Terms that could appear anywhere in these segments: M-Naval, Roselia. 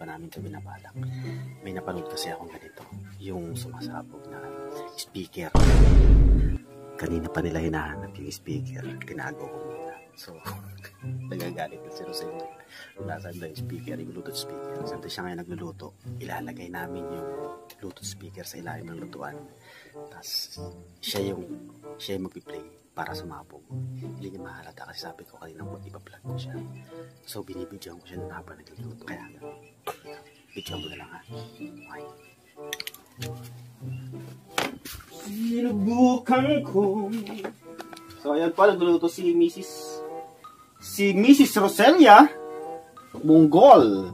pa namin ito binabalak. May napanood kasi akong ganito, yung sumasabog na speaker. Kanina pa nila hinahanap yung speaker, tinago ko muna. So, nagagalit na si Roselia. Nasaan daw yung speaker, yung Bluetooth speaker. Santa siya ngayon nagluluto, ilalagay namin yung Bluetooth speaker sa ilalim ng lutuan. Tapos, siya yung mag-play para sa mapog. Hindi niya mahalata kasi sabi ko kaninang mag-ipa-plug ko siya. So, binibidyoan ko siya ng habang nagluluto. Kaya, bidyoan mo na lang ha. Okay. Sinubukan ko. So, ayan pa, nagluluto si Mrs. Roselia Mongol.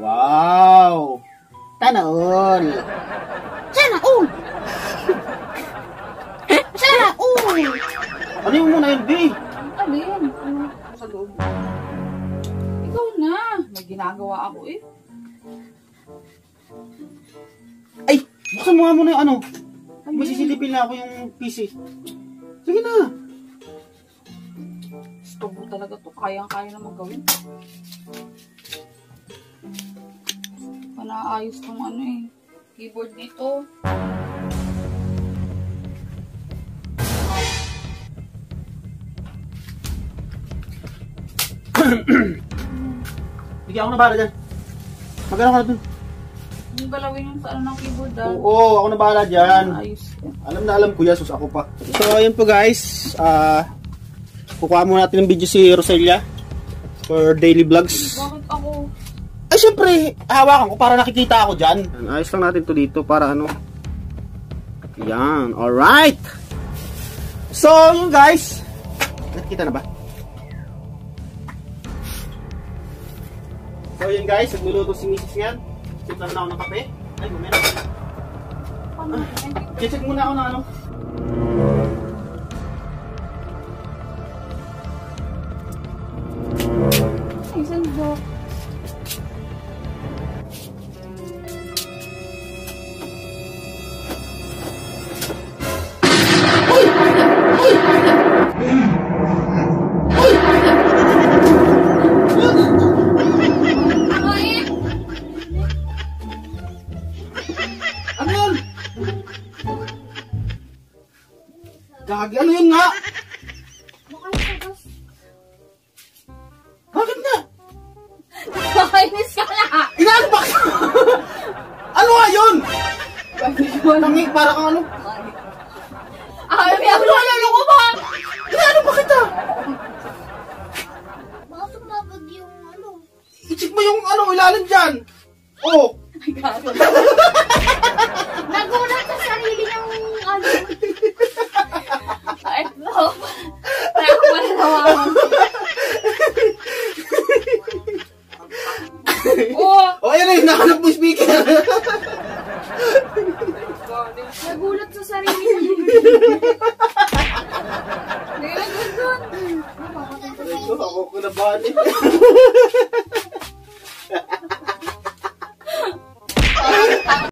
Wow! Tanaol! Tanaol! Ano yung muna yun, B? Ano yun? Ano sa loob? Ikaw na. May ginagawa ako eh. Ay! Buksan mo nga muna yung ano. May sisilipin na ako yung PC. Sige na. Gusto mo talaga to. Kayang-kaya na magawin. Panaayos kong ano eh. Keyboard dito. Bigyan ako na bahala dyan. Magkano ka na dun? Yung galawin yung sa ano ng keyboard dyan. Oo, ako na bahala dyan. Ayos. Alam na alam kuya, sus ako pa. So yun po guys, kukuha muna natin ng video si Roselia for daily vlogs. Bakit ako? Ay syempre, hawakan ko para nakikita ako dyan. Ayos lang natin to dito para ano. Yan, alright. So yun guys, nakikita na ba? So yun guys, nagluluto si Mrs. yan. Siplan na ako ng kape. Ay, gumena. Check muna ako na ano. Ay, sando. Gagi, ano yun nga? Bakit nga? Nakainis ka na! Inaanbak! Ano nga yun? Nangig, para kang ano? Ay, ano nga yun ako ba? Inaanbak kita! Baka sumabag yung ano? I-check mo yung ano, ilalim dyan! Oo! Ay, gato. Nagulat sa sarili ng ano. Ay, no. Kaya ako pala nawawa. Oh, ayun ay, nakalap mo speaker. Nagulat sa sarili mo. Nagulat doon. Nagulat doon. Nagulat doon.